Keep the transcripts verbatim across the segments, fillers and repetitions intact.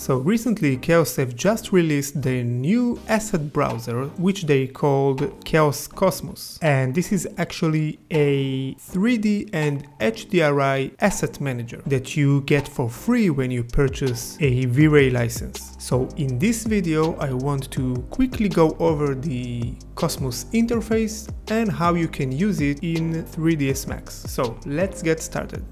So recently Chaos have just released their new asset browser, which they called Chaos Cosmos. And this is actually a three D and H D R I asset manager that you get for free when you purchase a V-Ray license. So in this video I want to quickly go over the Cosmos interface and how you can use it in three D S Max. So let's get started.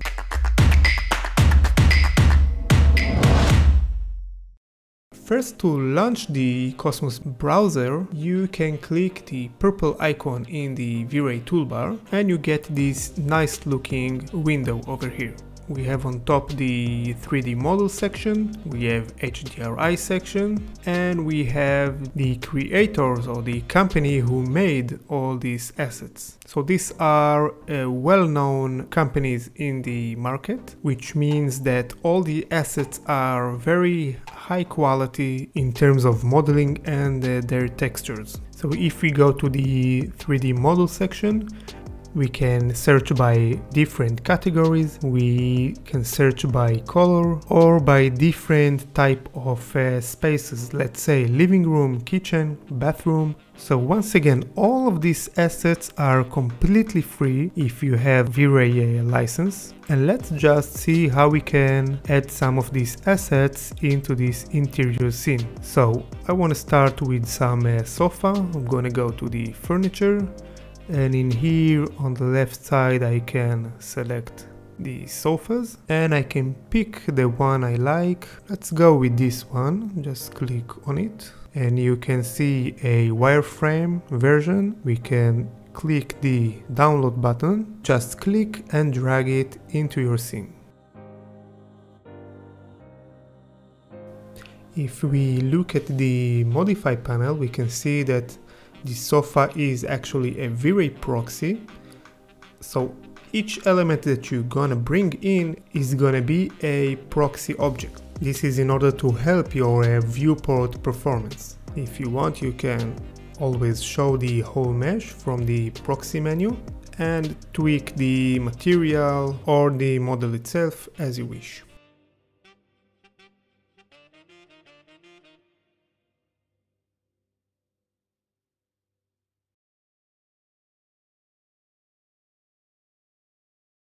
First, to launch the Cosmos browser, you can click the purple icon in the V-Ray toolbar and you get this nice looking window over here. We have on top the three D model section, we have H D R I section, and we have the creators or the company who made all these assets. So these are uh, well-known companies in the market, which means that all the assets are very high quality in terms of modeling and uh, their textures. So if we go to the three D model section, we can search by different categories, we can search by color or by different type of uh, spaces, let's say living room, kitchen, bathroom. So once again, all of these assets are completely free if you have V-Ray license. And let's just see how we can add some of these assets into this interior scene. So I want to start with some uh, sofa. I'm gonna go to the furniture. And in here on the left side I can select the sofas and I can pick the one I like. Let's go with this one, just click on it and you can see a wireframe version. We can click the download button, just click and drag it into your scene. If we look at the modify panel, we can see that the sofa is actually a V-Ray proxy, so each element that you're gonna bring in is gonna be a proxy object. This is in order to help your uh, viewport performance. If you want, you can always show the whole mesh from the proxy menu and tweak the material or the model itself as you wish.